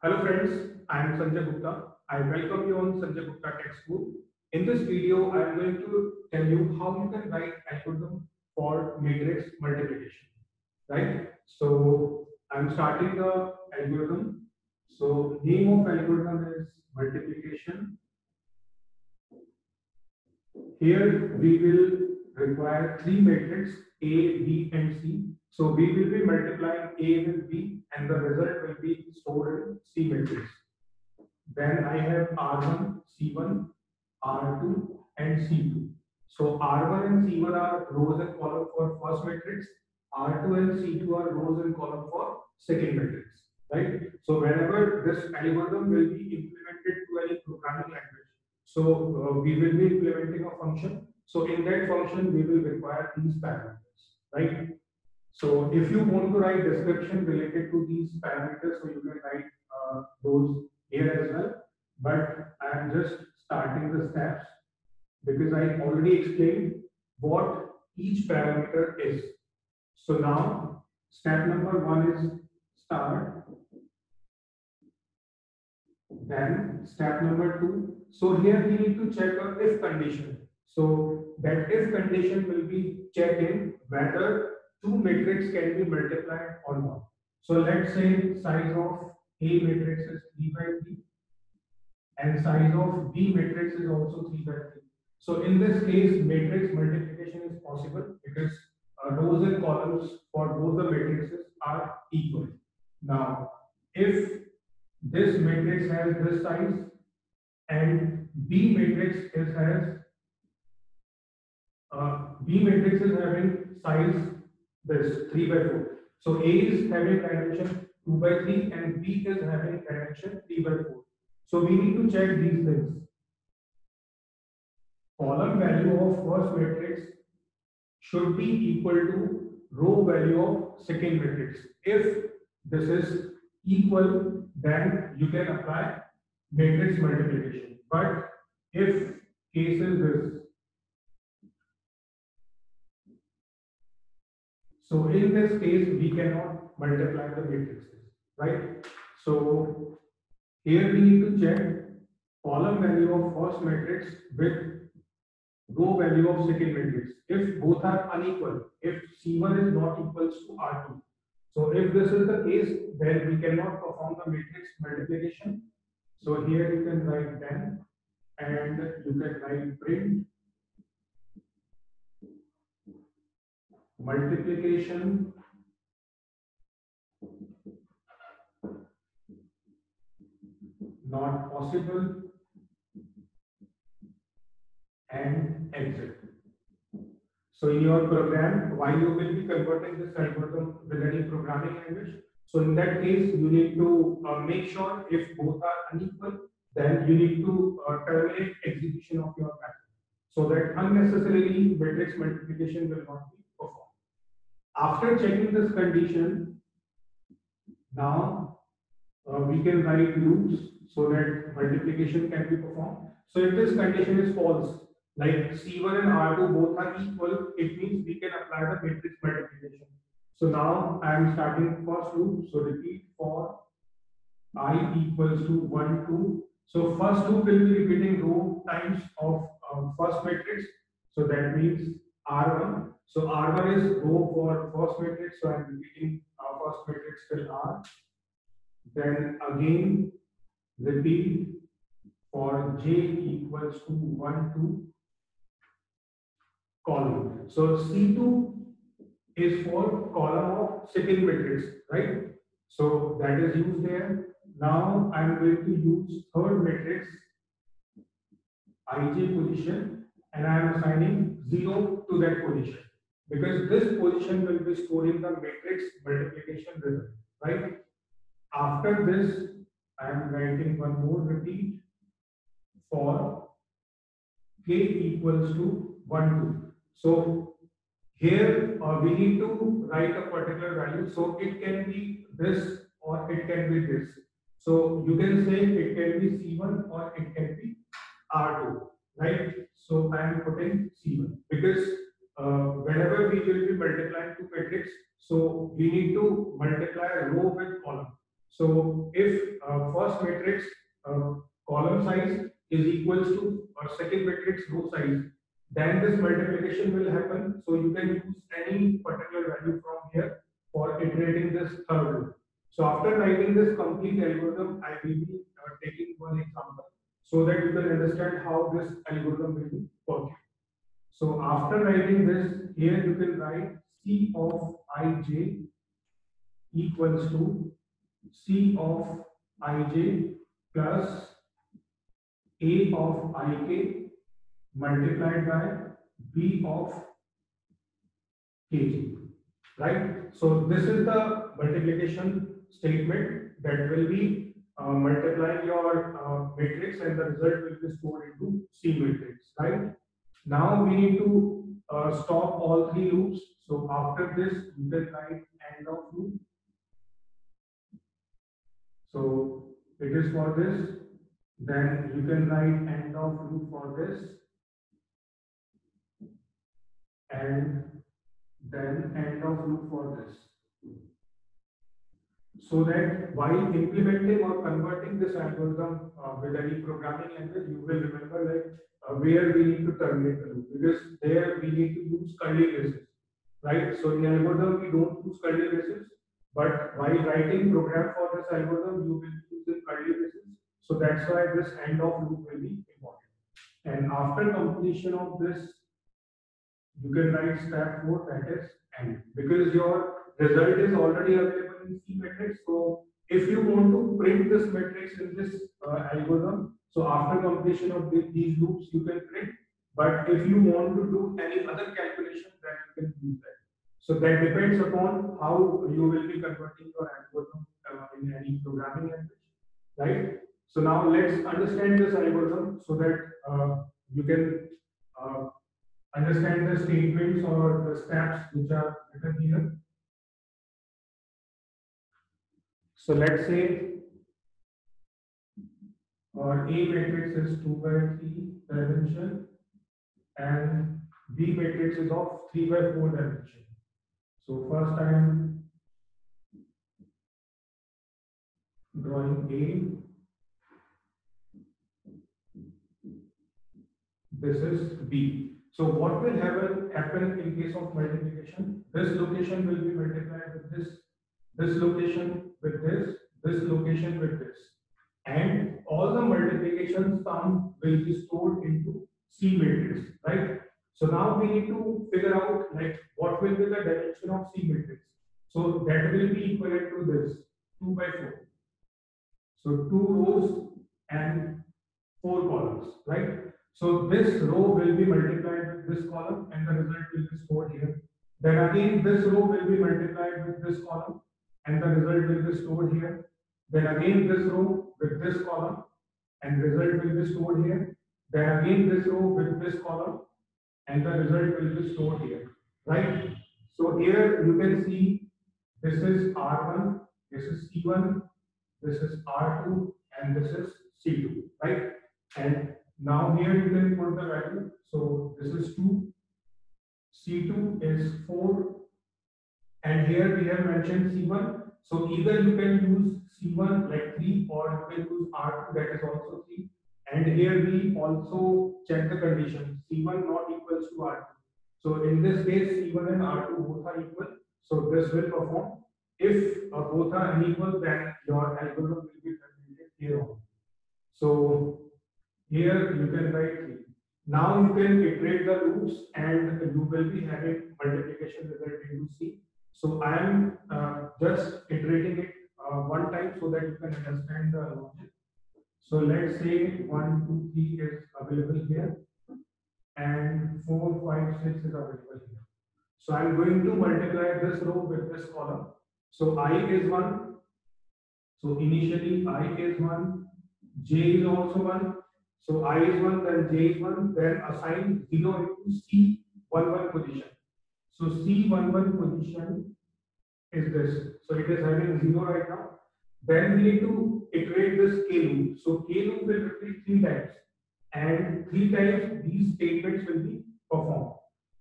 Hello friends, I am Sanjay Gupta. I welcome you on Sanjay Gupta Tech School. In this video, I am going to tell you how you can write algorithm for matrix multiplication. Right? So I am starting the algorithm. So name of algorithm is multiplication. Here we will require three matrices A, B, and C. So we will be multiplying A with B, and the result will be stored in C matrix. Then I have R1, C1, R2, and C2. So R1 and C1 are rows and column for first matrix. R2 and C2 are rows and column for second matrix. Right. So whenever this algorithm will be implemented to any programming language, so we will be implementing a function. So in that function, we will require these parameters, right? So if you want to write description related to these parameters, so you can write those here as well. But I am just starting the steps because I already explained what each parameter is. So now step number one is start. Then step number two. So here we need to check an if condition. So that if condition will be checked in whether two matrices can be multiplied or not. So let's say size of A matrix is 3 by 3, and size of B matrix is also 3 by 3. So in this case, matrix multiplication is possible because rows and columns for both the matrices are equal. Now, if this matrix has this size and B matrix is having size this 3 by 4. So A is having dimension 2 by 3 and B is having dimension 3 by 4. So we need to check these things. Column value of first matrix should be equal to row value of second matrix. If this is equal, then you can apply matrix multiplication. But if case is this, so in this case, we cannot multiply the matrices, right? So here we need to check column value of first matrix with row value of second matrix. If both are unequal, if C1 is not equal to R2. So if this is the case, then we cannot perform the matrix multiplication. So here you can write then, and you can write print. Multiplication not possible and exit. So in your program, while you will be converting this algorithm with any programming language, so in that case you need to make sure if both are unequal, then you need to terminate execution of your pattern so that unnecessarily matrix multiplication will not be. After checking this condition, now we can write loops so that multiplication can be performed. So if this condition is false, like C1 and R2 both are equal, it means we can apply the matrix multiplication. So now I am starting first loop. So repeat for I equals to 1, 2. So first loop will be repeating row times of first matrix. So that means R1. So R1 is row for first matrix, so I am repeating first matrix till R. Then again repeat for J equals to 1, 2 column. So C2 is for column of second matrix, right? So that is used there. Now I am going to use third matrix IJ position, and I am assigning 0 to that position, because this position will be stored in the matrix multiplication result, right? After this, I am writing one more repeat for k equals to 1, 2. So here we need to write a particular value. So it can be this or it can be this. So you can say it can be C1 or it can be R2, right? So I am putting C1 because whenever we will be multiplying two matrices, so we need to multiply row with column. So if first matrix column size is equals to or second matrix row size, then this multiplication will happen. So you can use any particular value from here for iterating this third row. So after writing this complete algorithm, I will be taking one example so that you can understand how this algorithm will work. So after writing this, here you can write C of ij equals to C of ij plus A of ik multiplied by B of kj, right? So this is the multiplication statement that will be multiplying your matrix, and the result will be stored into C matrix, right? Now we need to stop all three loops. So after this, you can write end of loop. So it is for this. Then you can write end of loop for this, and then end of loop for this. So that while implementing or converting this algorithm with any programming language, you will remember like where we need to terminate the loop, because there we need to use curly braces, right? So in algorithm we don't use curly braces, but while writing program for this algorithm you will use the curly braces. So that's why this end of loop will be important. And after completion of this, you can write step 4, that is end, because your result is already available in C matrix. So if you want to print this matrix in this algorithm, so after completion of these loops you can print, but if you want to do any other calculation, then you can do that. So that depends upon how you will be converting your algorithm in any programming language, right? So now let's understand this algorithm so that you can understand the statements or the steps which are written here. So let's say our A matrix is 2 by 3 dimension and B matrix is of 3 by 4 dimension. So first I am drawing A. This is B. So what will happen in case of multiplication? This location will be multiplied with this location with this location with this, and all the multiplication sum will be stored into C matrix, right? So now we need to figure out like what will be the dimension of C matrix. So that will be equivalent to this 2 by 4. So 2 rows and 4 columns, right? So this row will be multiplied with this column and the result will be stored here. Then again this row will be multiplied with this column and the result will be stored here. Then again this row with this column and result will be stored here. Then again this row with this column and the result will be stored here, right? So here you can see this is R1, this is C1, this is R2, and this is C2, right? And now here you can put the value. So this is 2, C2 is 4, and here we have mentioned C1. So either you can use C1 like 3, or you can use R2, that is also 3. And here we also check the condition C1 not equals to R2. So in this case C1 and R2 both are equal. So this will perform. If both are unequal, then your algorithm will be terminated here on. So here you can write 3. Now you can iterate the loops and you will be having multiplication result into C. So I am just iterating it one time so that you can understand the logic. So let's say 1, 2, 3 is available here and 4, 5, 6 is available here. So I am going to multiply this row with this column. So I is 1. So initially I is 1, j is also 1. So I is 1, then j is 1, then assign 0 into C11 position. So C11 position is this. So it is having 0 right now. Then we need to iterate this K loop. So K loop will repeat 3 times, and 3 times these statements will be performed.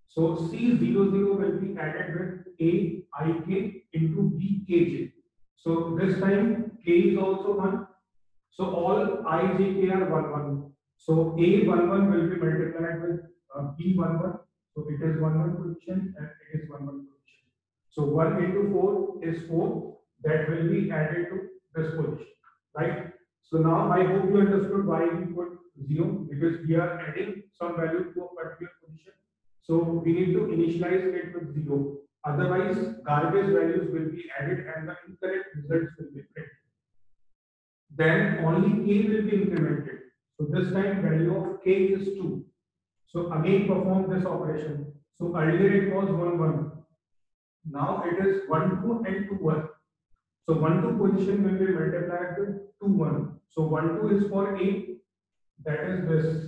So C00 will be added with A ik into B kj. So this time K is also 1, So all ijk are 1 1. So a 1 1 will be multiplied with b 1 1. So it is 1 1 position and it is 1 1 position. So 1 into 4 is 4. That will be added to this position, right? So now I hope you understood why we put 0, because we are adding some value to a particular position. So we need to initialize it with 0. Otherwise, garbage values will be added and the incorrect results will be printed. Then only k will be incremented. So this time value of k is 2. So again perform this operation. So earlier it was 1 1. Now it is 1 2 and 2 1. So 1 2 position will be multiplied with 2 1. So 1 2 is for a, that is this,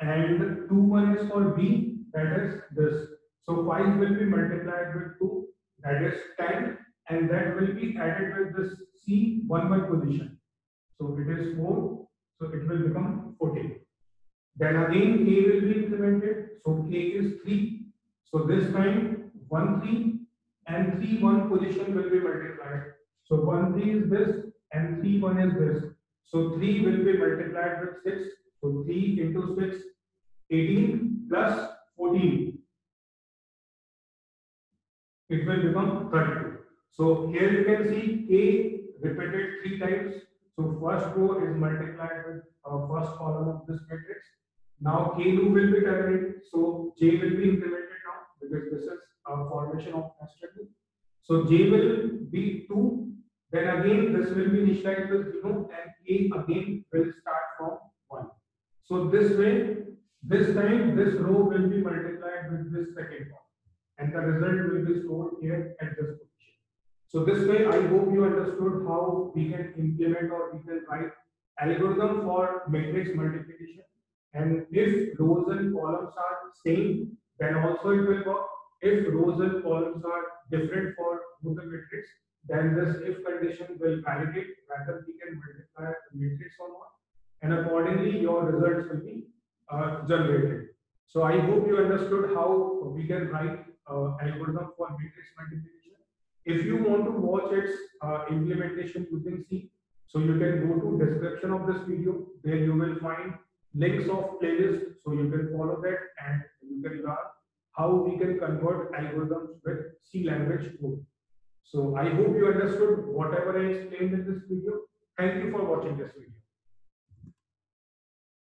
and 2 1 is for b, that is this. So 5 will be multiplied with 2, that is 10, and that will be added with this c 1 1 position. So it is 4. So it will become 14. Then again k will be incremented. So k is 3. So this time 1 3 and 3 1 position will be multiplied. So 1 3 is this and 3 1 is this. So 3 will be multiplied with 6. So 3 into 6, 18 plus 14. It will become 32. So here you can see k repeated 3 times. So first row is multiplied with first column of this matrix. Now k two will be terminated. So j will be incremented now, because this is formation of nested loop. So j will be 2. Then again this will be initialized with 0, and k again will start from 1. So this way, this time this row will be multiplied with this second one, and the result will be stored here at this position. So this way, I hope you understood how we can implement or we can write algorithm for matrix multiplication. And if rows and columns are same, then also it will work. If rows and columns are different for both the matrix, then this if condition will validate whether we can multiply the matrix or not, and accordingly your results will be generated. So I hope you understood how we can write algorithm for matrix multiplication. If you want to watch its implementation using C, so you can go to description of this video. There you will find links of playlists, so you can follow that and you can learn how we can convert algorithms with C language code. So I hope you understood whatever I explained in this video. Thank you for watching this video.